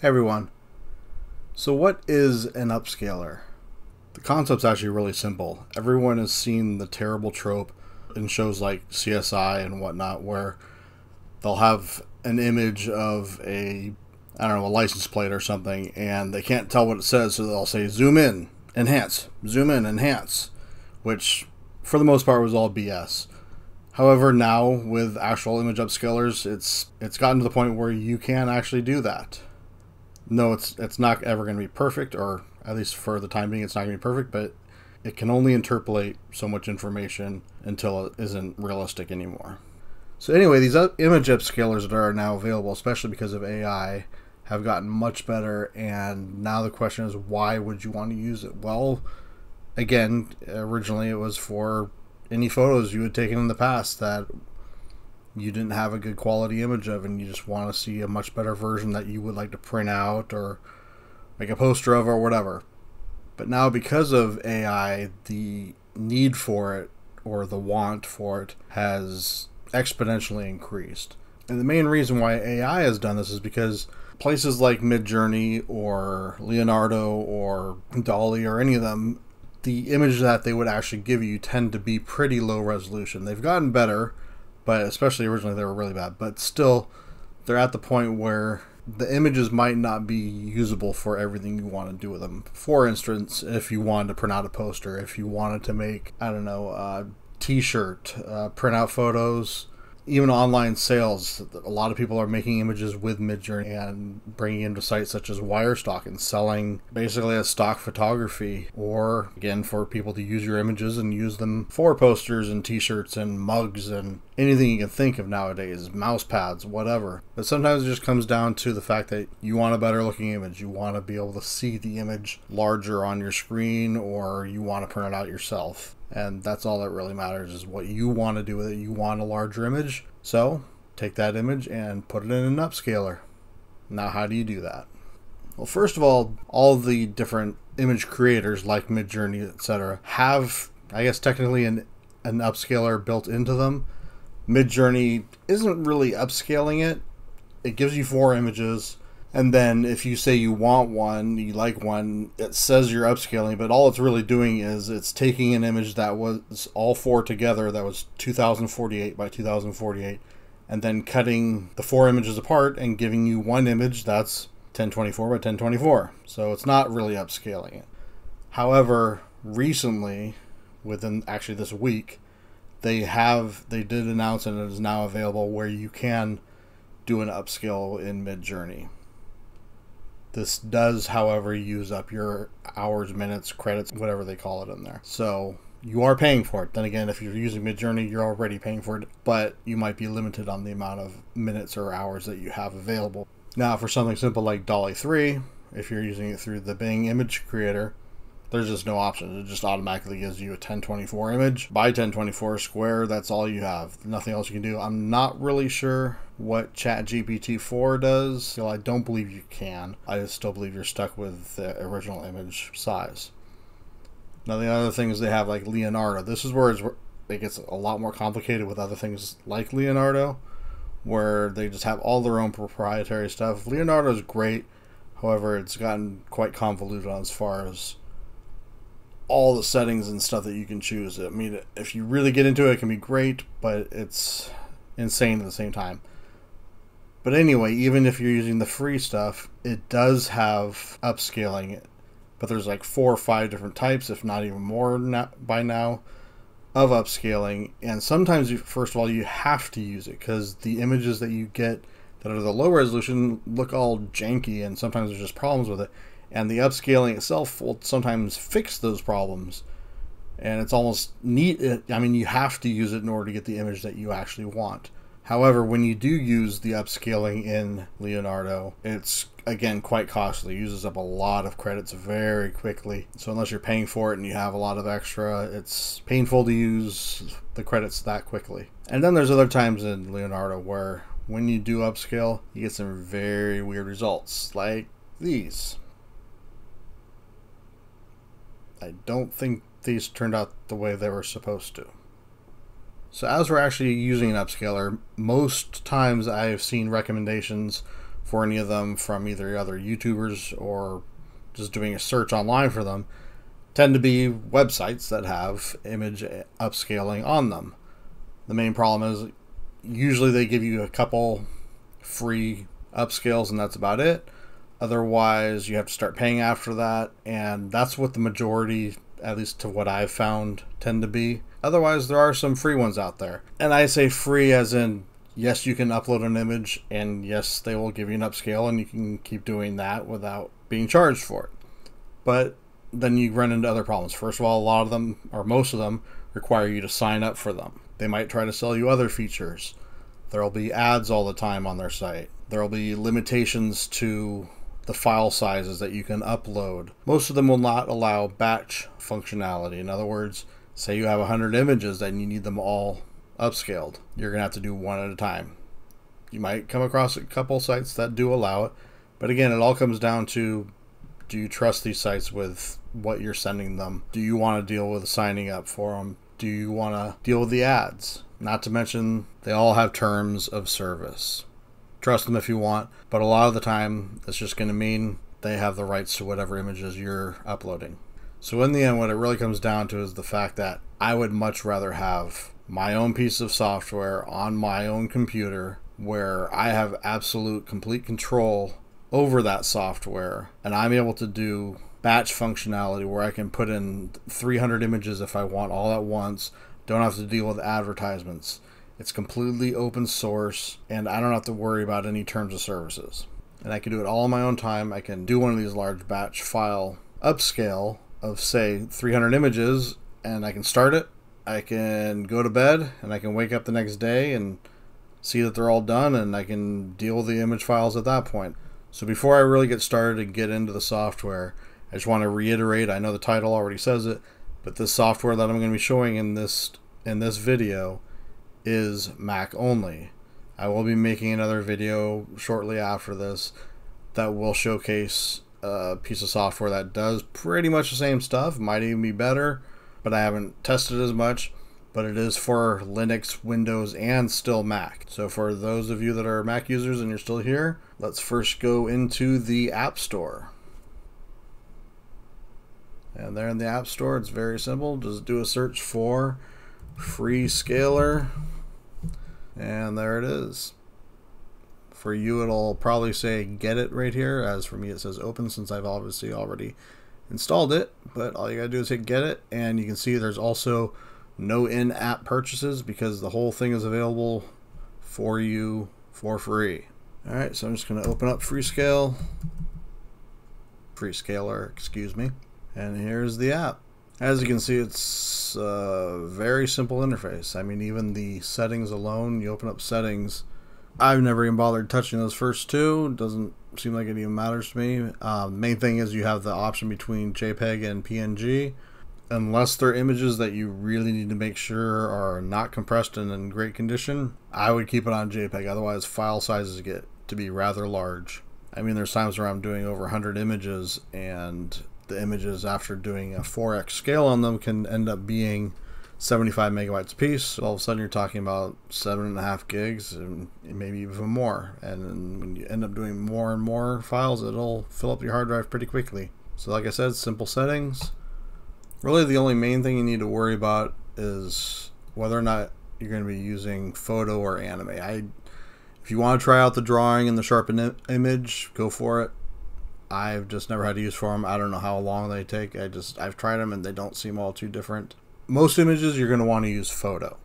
Hey everyone. So what is an upscaler? The concept's actually really simple. Everyone has seen the terrible trope in shows like CSI and whatnot where they'll have an image of a license plate or something and they can't tell what it says, so they'll say zoom in, enhance, zoom in, enhance, which for the most part was all BS. However, now with actual image upscalers, it's gotten to the point where you can actually do that. No, it's not ever going to be perfect, or at least for the time being, it's not going to be perfect, but it can only interpolate so much information until it isn't realistic anymore. So anyway, these image upscalers that are now available, especially because of AI, have gotten much better, and now the question is, why would you want to use it? Well, again, originally it was for any photos you had taken in the past that you didn't have a good quality image of, and you just want to see a much better version that you would like to print out or make a poster of or whatever. But now, because of AI, the need for it, or the want for it, has exponentially increased. And the main reason why AI has done this is because places like Midjourney or Leonardo or Dall-E or any of them, the image that they would actually give you tend to be pretty low resolution. They've gotten better, but especially originally they were really bad, but still they're at the point where the images might not be usable for everything you want to do with them. For instance, if you wanted to print out a poster, if you wanted to make, I don't know, a t-shirt, print out photos, even online sales, a lot of people are making images with Midjourney and bringing them to sites such as Wirestock and selling basically as stock photography, or again for people to use your images and use them for posters and t-shirts and mugs and anything you can think of nowadays, mouse pads, whatever. But sometimes it just comes down to the fact that you want a better looking image. You want to be able to see the image larger on your screen, or you want to print it out yourself. And that's all that really matters, is what you want to do with it. You want a larger image, so take that image and put it in an upscaler. Now, how do you do that? Well, first of all the different image creators like Midjourney, etc. have, I guess, technically an upscaler built into them. Midjourney isn't really upscaling it. It gives you 4 images, and then if you say you want one, you like one, it says you're upscaling, but all it's really doing is it's taking an image that was all 4 together, that was 2048 by 2048, and then cutting the 4 images apart and giving you one image that's 1024 by 1024. So it's not really upscaling it. However, recently, within actually this week, they did announce, and it is now available, where you can do an upscale in Midjourney. This does, however, use up your hours, minutes, credits, whatever they call it in there. So you are paying for it. Then again, if you're using Midjourney, you're already paying for it, but you might be limited on the amount of minutes or hours that you have available. Now, for something simple like Dall-E 3, if you're using it through the Bing Image Creator, there's just no option. It just automatically gives you a 1024 image by 1024 square. That's all you have. Nothing else you can do. I'm not really sure what ChatGPT4 does. So I don't believe you can. I still believe you're stuck with the original image size. Now, the other things they have, like Leonardo. This is where it gets a lot more complicated with other things like Leonardo, where they just have all their own proprietary stuff. Leonardo is great. However, it's gotten quite convoluted as far as all the settings and stuff that you can choose. I mean, if you really get into it, it can be great, but it's insane at the same time. But anyway, even if you're using the free stuff, it does have upscaling, but there's like 4 or 5 different types, if not even more by now, of upscaling. And sometimes, first of all, you have to use it because the images that you get that are the low resolution look all janky, and sometimes there's just problems with it. And the upscaling itself will sometimes fix those problems. And it's almost neat. I mean, you have to use it in order to get the image that you actually want. However, when you do use the upscaling in Leonardo, it's, again, quite costly. It uses up a lot of credits very quickly. So unless you're paying for it and you have a lot of extra, it's painful to use the credits that quickly. And then there's other times in Leonardo where when you do upscale, you get some very weird results, like these. I don't think these turned out the way they were supposed to. So as we're actually using an upscaler, most times I've seen recommendations for any of them from either other YouTubers or just doing a search online for them tend to be websites that have image upscaling on them. The main problem is usually they give you a couple free upscales and that's about it. Otherwise you have to start paying after that, and that's what the majority, at least to what I've found, tend to be. Otherwise there are some free ones out there, and I say free as in yes, you can upload an image and yes, they will give you an upscale and you can keep doing that without being charged for it. But then you run into other problems. First of all, a lot of them, or most of them, require you to sign up for them. They might try to sell you other features. There'll be ads all the time on their site. There'll be limitations to the file sizes that you can upload. Most of them will not allow batch functionality. In other words, say you have 100 images and you need them all upscaled. You're gonna have to do one at a time. You might come across a couple sites that do allow it, but again, it all comes down to, do you trust these sites with what you're sending them? Do you want to deal with signing up for them? Do you want to deal with the ads? Not to mention, they all have terms of service. Trust them if you want, but a lot of the time, that's just going to mean they have the rights to whatever images you're uploading. So in the end, what it really comes down to is the fact that I would much rather have my own piece of software on my own computer where I have absolute complete control over that software, and I'm able to do batch functionality where I can put in 300 images if I want all at once, don't have to deal with advertisements. It's completely open source, and I don't have to worry about any terms of services. And I can do it all on my own time. I can do one of these large batch file upscale of, say, 300 images, and I can start it. I can go to bed, and I can wake up the next day and see that they're all done, and I can deal with the image files at that point. So before I really get started and get into the software, I just want to reiterate, I know the title already says it, but this software that I'm going to be showing in this video is Mac only. I will be making another video shortly after this that will showcase a piece of software that does pretty much the same stuff, might even be better, but I haven't tested as much, but it is for Linux, Windows, and still Mac. So for those of you that are Mac users and you're still here, let's first go into the App Store. And there in the App Store, it's very simple. Just do a search for FreeScaler. And there it is. For you, it'll probably say get it right here. As for me, it says open since I've obviously already installed it. But all you gotta do is hit get it. And you can see there's also no in-app purchases because the whole thing is available for you for free. All right, so I'm just gonna open up FreeScaler, excuse me. And here's the app. As you can see, it's a very simple interface. I mean, even the settings alone, you open up settings. I've never even bothered touching those first two. It doesn't seem like it even matters to me. Main thing is you have the option between JPEG and PNG. Unless they're images that you really need to make sure are not compressed and in great condition, I would keep it on JPEG. Otherwise, file sizes get to be rather large. I mean, there's times where I'm doing over 100 images, and the images, after doing a 4x scale on them, can end up being 75 megabytes a piece. So all of a sudden you're talking about 7.5 gigs and maybe even more. And when you end up doing more and more files, it'll fill up your hard drive pretty quickly. So like I said, simple settings. Really the only main thing you need to worry about is whether or not you're going to be using photo or anime. If you want to try out the drawing and the sharpened image, go for it. I've just never had to use for them. I don't know how long they take. I've tried them and they don't seem all too different. Most images you're going to want to use photo,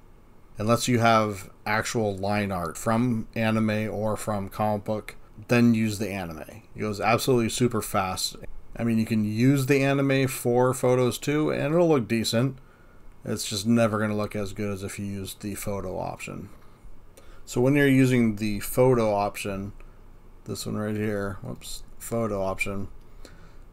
unless you have actual line art from anime or from comic book. Then use the anime. It goes absolutely super fast. I mean, you can use the anime for photos too, and it'll look decent. It's just never going to look as good as if you used the photo option. So when you're using the photo option, this one right here, whoops, photo option,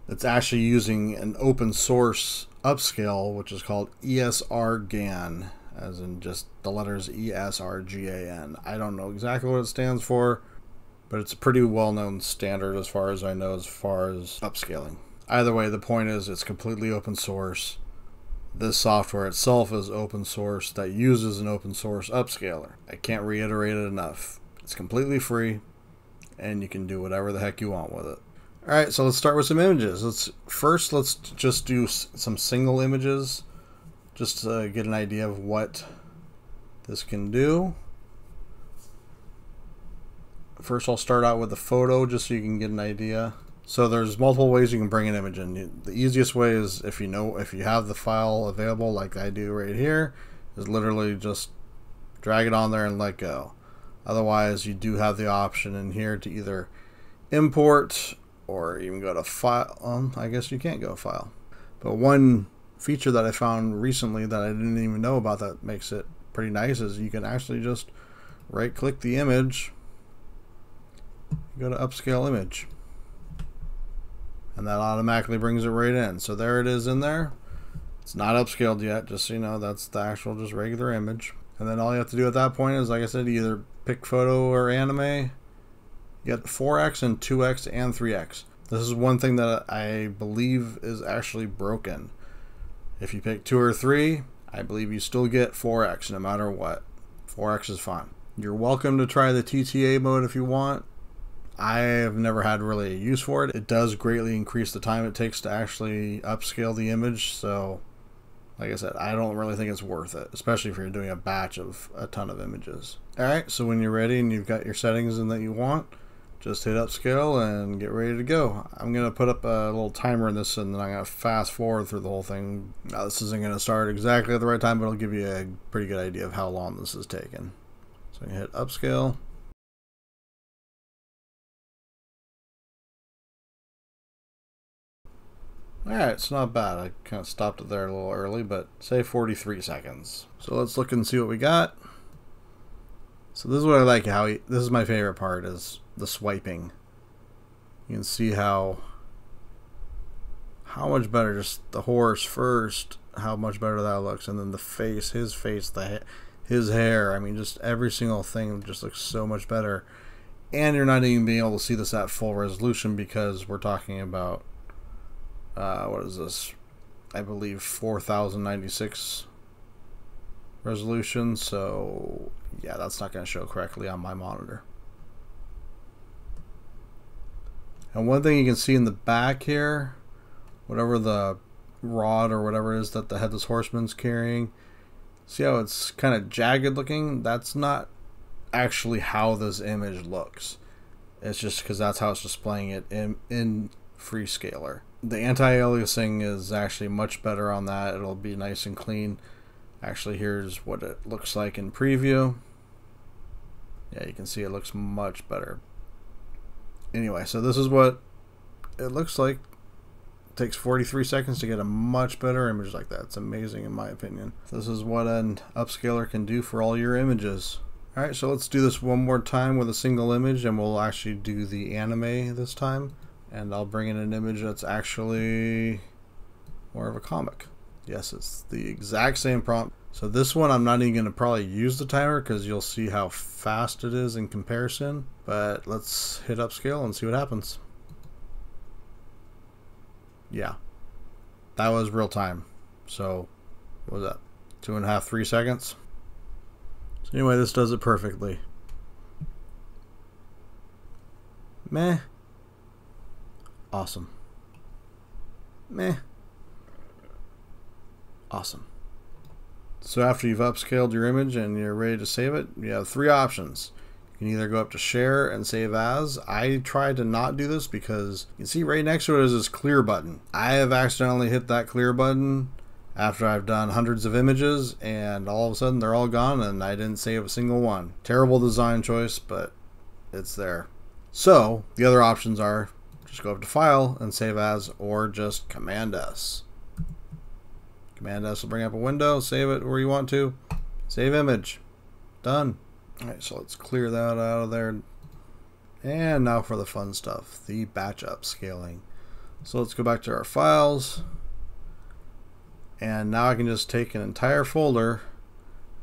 it's actually using an open source upscale which is called ESRGAN, as in just the letters ESRGAN. I don't know exactly what it stands for, but it's a pretty well-known standard as far as I know as far as upscaling. Either way, the point is it's completely open source. This software itself is open source that uses an open source upscaler. I can't reiterate it enough. It's completely free. and you can do whatever the heck you want with it. All right, so let's start with some images. Let's just do some single images, just to get an idea of what this can do. First, I'll start out with a photo just so you can get an idea. So there's multiple ways you can bring an image in. The easiest way is if you have the file available like I do right here, is literally just drag it on there and let go. Otherwise, you do have the option in here to either import or even go to file. I guess you can't go to file. But one feature that I found recently that I didn't even know about that makes it pretty nice is you can actually just right click the image, go to upscale image, and that automatically brings it right in. So there it is in there. It's not upscaled yet, just so you know, that's the actual just regular image. And then all you have to do at that point is, like I said, either pick photo or anime. You get 4x and 2x and 3x. This is one thing that I believe is actually broken. If you pick 2 or 3, I believe you still get 4x no matter what. 4x is fine. You're welcome to try the TTA mode if you want. I have never had really a use for it. It does greatly increase the time it takes to actually upscale the image. So like I said, I don't really think it's worth it, especially if you're doing a batch of a ton of images. All right, so when you're ready and you've got your settings in that you want, just hit upscale and get ready to go. I'm gonna put up a little timer in this and then I'm gonna fast forward through the whole thing. Now this isn't gonna start exactly at the right time, but it'll give you a pretty good idea of how long this is taking. So I'm gonna hit upscale. Alright, it's not bad. I kind of stopped it there a little early, but say 43 seconds. So let's look and see what we got. So this is what I like, this is my favorite part, is the swiping. You can see how much better, just the horse first, how much better that looks, and then the face, his hair. I mean, just every single thing just looks so much better. And you're not even being able to see this at full resolution because we're talking about what is this? I believe 4096 resolution. So yeah, that's not going to show correctly on my monitor. And one thing you can see in the back here, whatever the rod or whatever it is that the headless horseman's carrying, see how it's kind of jagged looking? That's not actually how this image looks. It's just because that's how it's displaying it in FreeScaler. The anti-aliasing is actually much better on that. It'll be nice and clean. Actually, here's what it looks like in preview. Yeah, you can see it looks much better. Anyway, so this is what it looks like. It takes 43 seconds to get a much better image like that. It's amazing in my opinion. This is what an upscaler can do for all your images. All right, so let's do this one more time with a single image, and we'll actually do the anime this time. And I'll bring in an image that's actually more of a comic. Yes, it's the exact same prompt. So this one, I'm not even going to probably use the timer because you'll see how fast it is in comparison. But let's hit upscale and see what happens. Yeah, that was real time. So what was that? 2.5, 3 seconds. So anyway, this does it perfectly. Meh. Awesome. Meh. Awesome. So after you've upscaled your image and you're ready to save it, you have 3 options. You can either go up to share and save as. I tried to not do this because you can see right next to it is this clear button. I have accidentally hit that clear button after I've done hundreds of images, and all of a sudden they're all gone and I didn't save a single one. Terrible design choice, but it's there. So the other options are just go up to file and save as, or just command S. Command S will bring up a window, save it where you want to, save image, done. All right, so let's clear that out of there. And now for the fun stuff, the batch upscaling. So let's go back to our files. And now I can just take an entire folder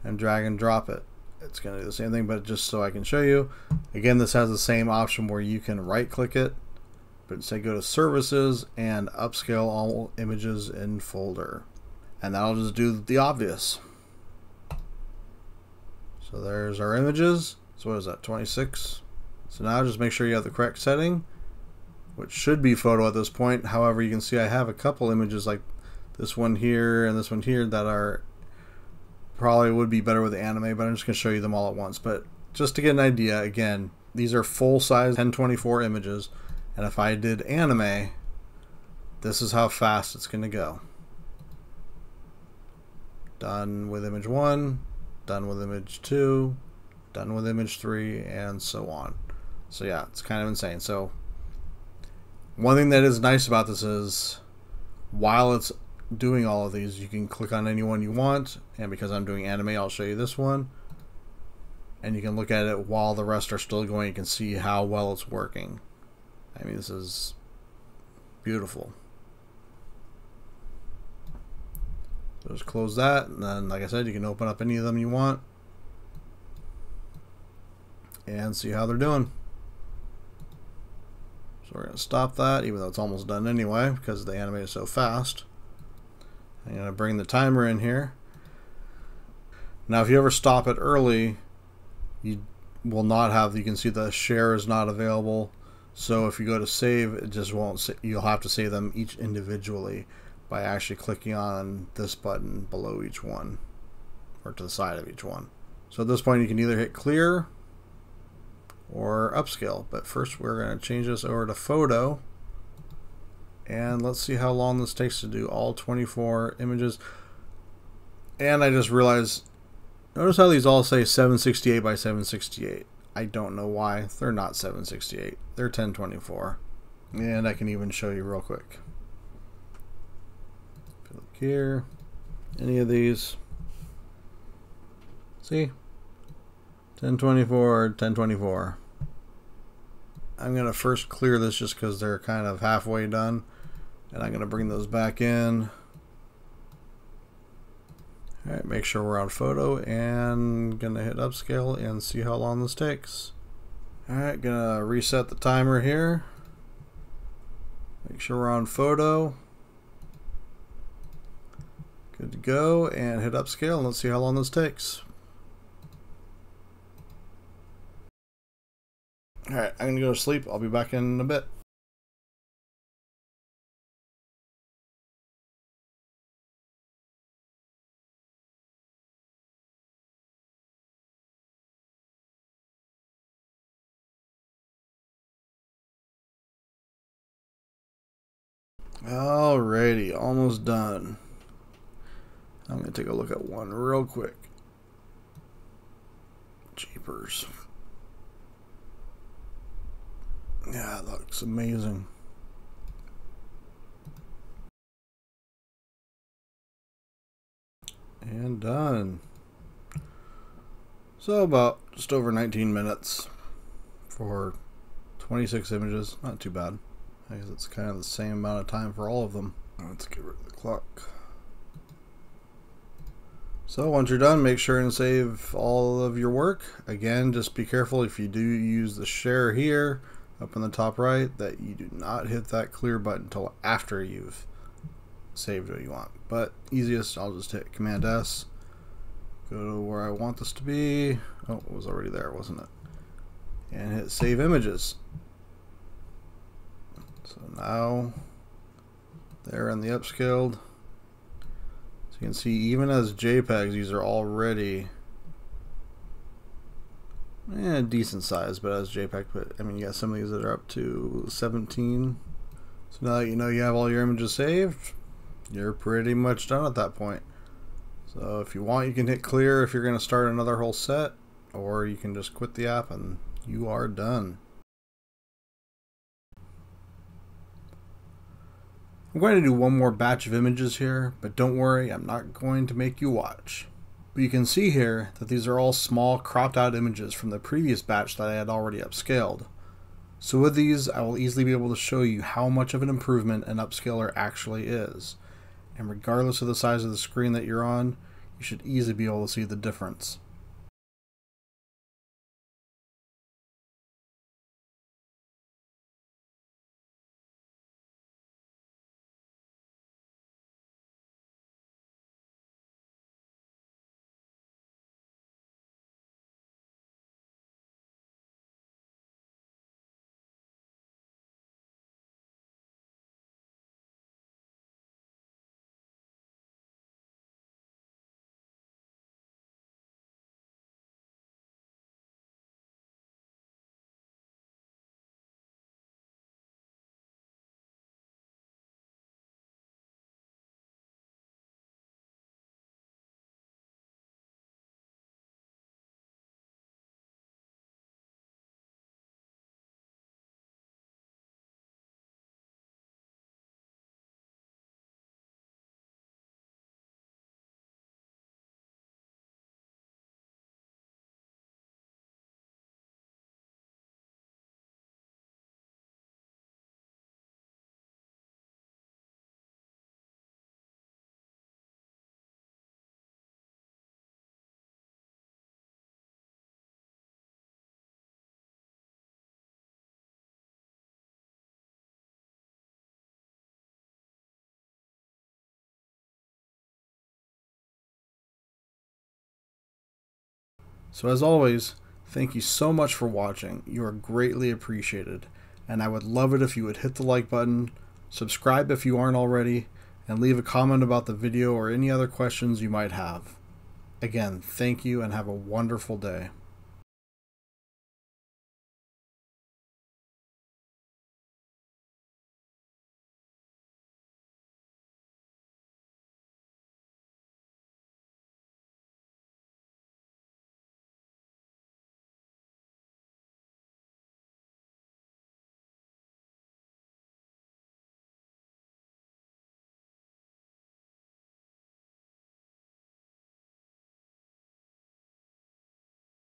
and drag and drop it. It's gonna do the same thing, but just so I can show you. Again, this has the same option where you can right click it, but say go to services and upscale all images in folder, and that'll just do the obvious. So there's our images. So what is that, 26? So now just make sure you have the correct setting, which should be photo at this point. However, you can see I have a couple images like this one here and this one here that are probably would be better with anime, but I'm just going to show you them all at once. But just to get an idea, again, these are full-size 1024 images, and if I did anime, this is how fast it's going to go. Done with image 1, done with image 2, done with image 3, and so on. So yeah, it's kind of insane. So one thing that is nice about this is while it's doing all of these, you can click on any one you want, and because I'm doing anime, I'll show you this one, and you can look at it while the rest are still going. You can see how well it's working. I mean, this is beautiful. So just close that, and then like I said, you can open up any of them you want and see how they're doing. So we're going to stop that, even though it's almost done anyway because the anime is so fast. I'm going to bring the timer in here. Now if you ever stop it early, you will not have, you can see the share is not available, so if you go to save, it just won't, you'll have to save them each individually by actually clicking on this button below each one or to the side of each one. So at this point you can either hit clear or upscale, but first we're going to change this over to photo. And let's see how long this takes to do all 24 images. And I just realized, notice how these all say 768 by 768. I don't know why. They're not 768. They're 1024. And I can even show you real quick. Look here. Any of these. See? 1024, 1024. I'm going to first clear this just because they're kind of halfway done. And I'm going to bring those back in. All right, make sure we're on photo, and going to hit upscale and see how long this takes. All right, going to reset the timer here. Make sure we're on photo. Good to go, and hit upscale, and let's see how long this takes. All right, I'm going to go to sleep. I'll be back in a bit. Alrighty, almost done. I'm going to take a look at one real quick. Jeepers. Yeah, it looks amazing. And done. So about just over 19 minutes for 26 images. Not too bad. I guess it's kind of the same amount of time for all of them. Let's get rid of the clock. So once you're done, make sure and save all of your work. Again, just be careful if you do use the share here up in the top right that you do not hit that clear button until after you've saved what you want. But easiest, I'll just hit Command S, go to where I want this to be. Oh, it was already there, wasn't it? And hit Save Images. So now they're in the upscaled. So you can see even as JPEGs, these are already decent size, but as JPEG, but I mean, you got some of these that are up to 17. So now that you know you have all your images saved, you're pretty much done at that point. So if you want, you can hit clear if you're going to start another whole set, or you can just quit the app and you are done. I'm going to do one more batch of images here, but don't worry, I'm not going to make you watch. But you can see here that these are all small cropped out images from the previous batch that I had already upscaled. So with these, I will easily be able to show you how much of an improvement an upscaler actually is. And regardless of the size of the screen that you're on, you should easily be able to see the difference. So as always, thank you so much for watching. You are greatly appreciated, and I would love it if you would hit the like button, subscribe if you aren't already, and leave a comment about the video or any other questions you might have. Again, thank you and have a wonderful day.